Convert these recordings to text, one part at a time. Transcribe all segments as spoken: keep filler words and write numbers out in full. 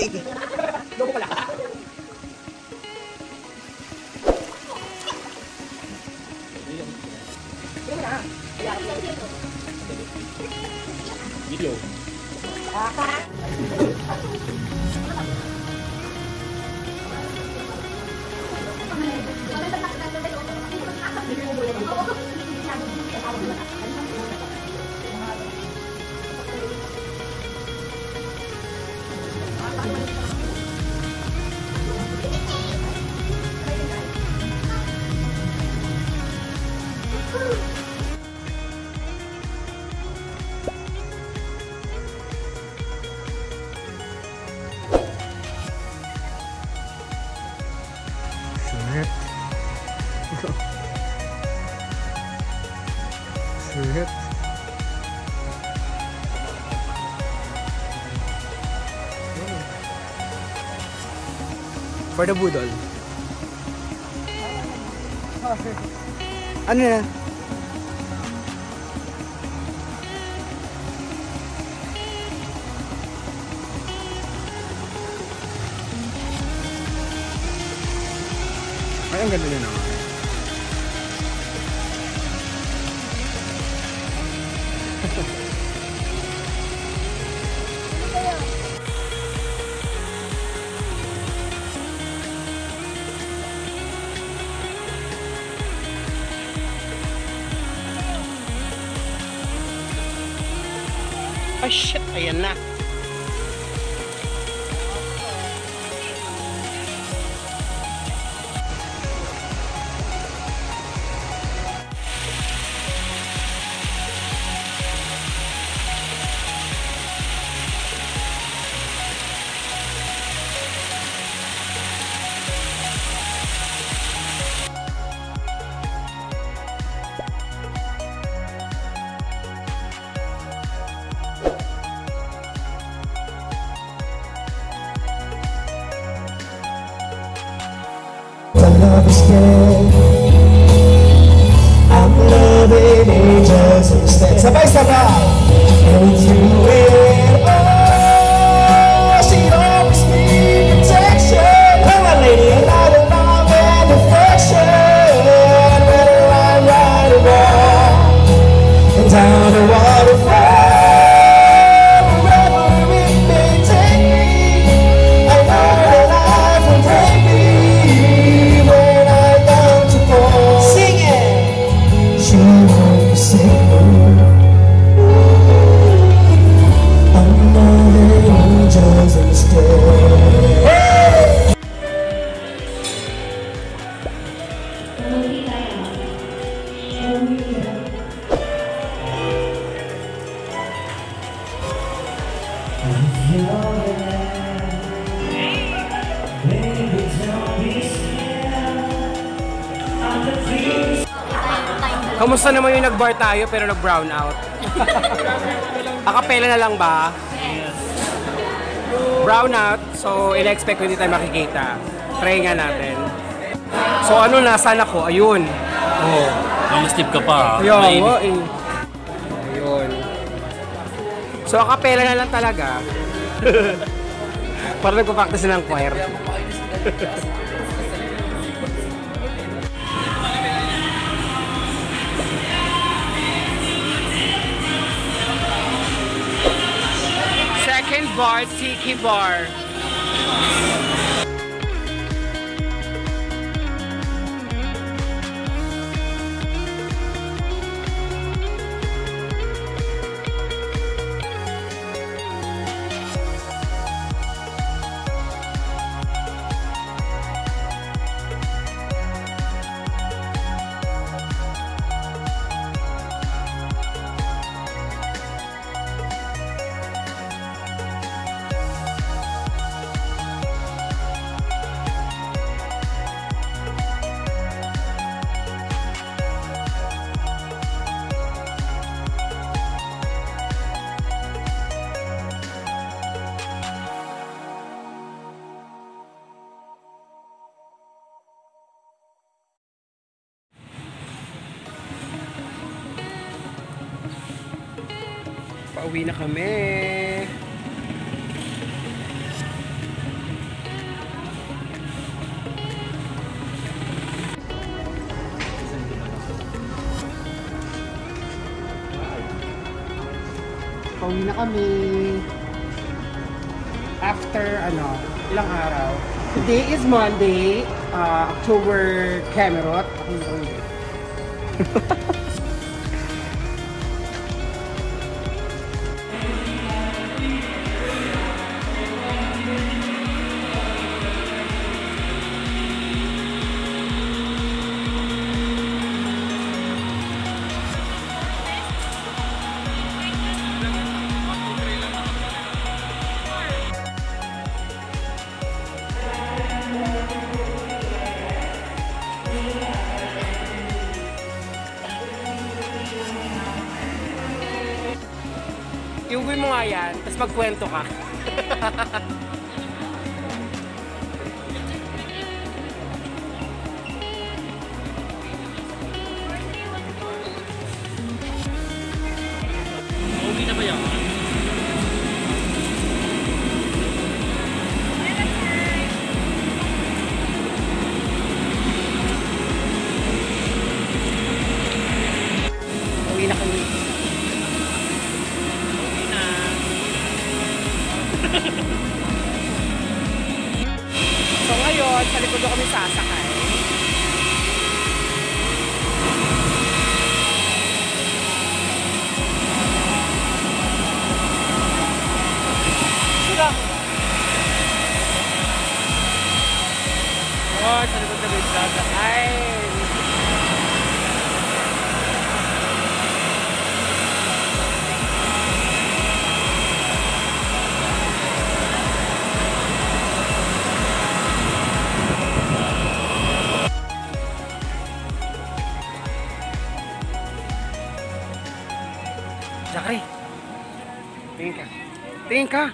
Wait. Loko pala. Video. For the budol. Ano na? Ay, ang ganda na naman. Oh shit, ayan na. I'm loving it just instead. Sabay sabay. And you will. Oh, she offers me protection. Come on, lady. A lot of love and affection. Whether I'm right or wrong, and down the waterfall, wherever it may take me, I know that life will take me. Kamusta naman yung nag-bar tayo pero nag-brown out? Acapella na lang ba? Yes. Brown out, so ina-expect ko hindi tayo makikita. Try nga natin. So ano, nasaan ako? Ayun. Oo. Namaslip ka pa. Ayun. Ayun. So acapella na lang talaga. Para nagpa-practice ng choir. Second bar, Tiki Bar. Pauwi na kami. pauwi na kami after ano, ilang araw. Today is Monday, uh, October Camerot. Iuwi mo nga yan, tapos magkwento ka. Uwi na ba yan? Uwi na kami. So ngayon, sa likod kami sasakay. Sila! Oh, sa likod kami sasakay. Zachary, tingin ka. Tingin ka.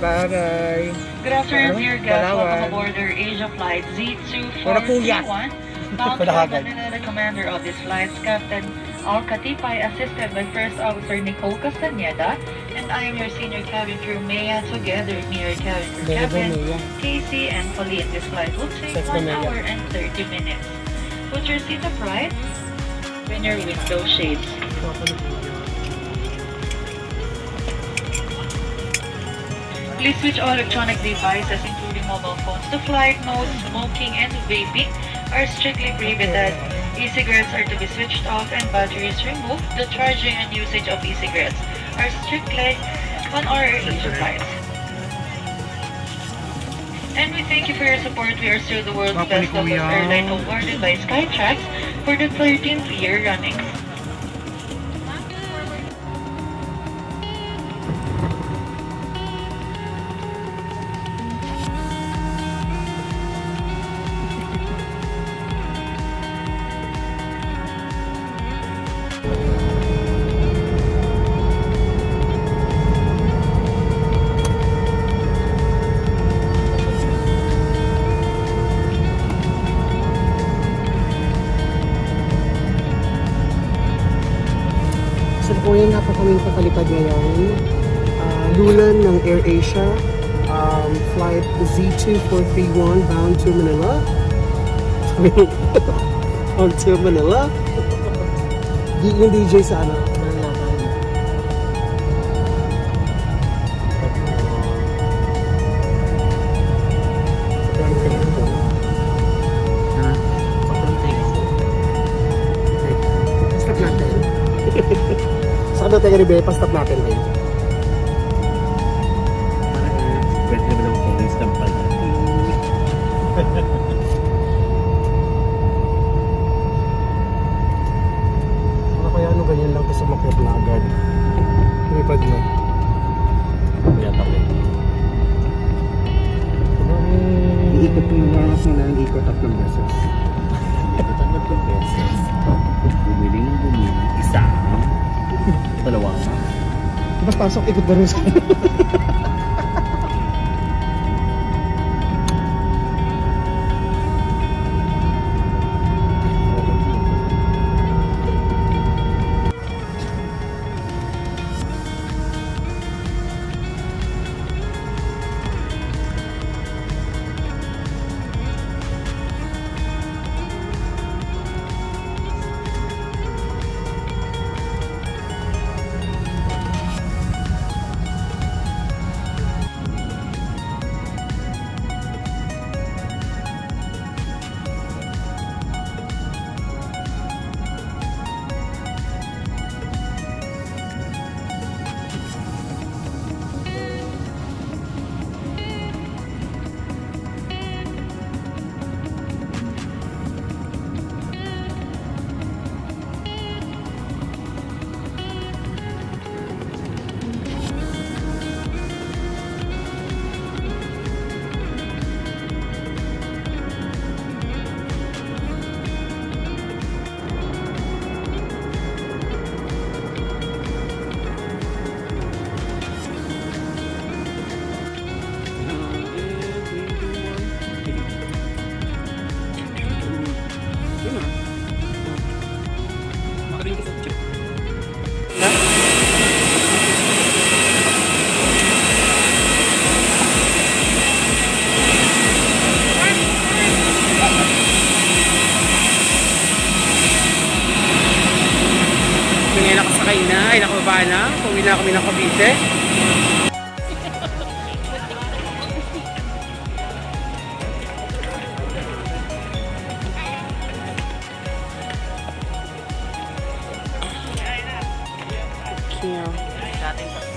Bye-bye. Good afternoon, dear guests. Welcome aboard Asia Flight Z two four three one. Bound to Manila, the commander of this flight, Captain Al Katipay, assisted by First Officer Nicole Castaneda, and I am your senior cabin crew, Maya. Together, me, your cabin crew, Kevin, Casey, and Pauline. This flight will take one hour and thirty minutes. Put your seat upright, open your window shades. Please switch all electronic devices, including mobile phones, to flight mode. Smoking and vaping are strictly prohibited. E-cigarettes are to be switched off and batteries removed. The charging and usage of e-cigarettes are strictly on our Asia flights. And we thank you for your support. We are still the world's best local airline, awarded by Skytrax for the thirteenth year running. Ngayon na po kaming papalipad ngayon, uh, Lulan ng AirAsia, um, flight Z two four three one bound to Manila. On to Manila. Yung D J sana. Dating tayo ribe, pastap natin din. Pwede naman ang police dampal natin. Sana kaya ano ganyan lang kasi makiplagad. Ripad na. Kaya tapit. Iikot mo nga ako na ang ikot tatlong beses. Ikot tatlong beses. Bumili ng bumili. Isa. Dalawa. Diba pasok, ikot na rin sa'yo. na. Uwi na kami ng Cavite. Thank you.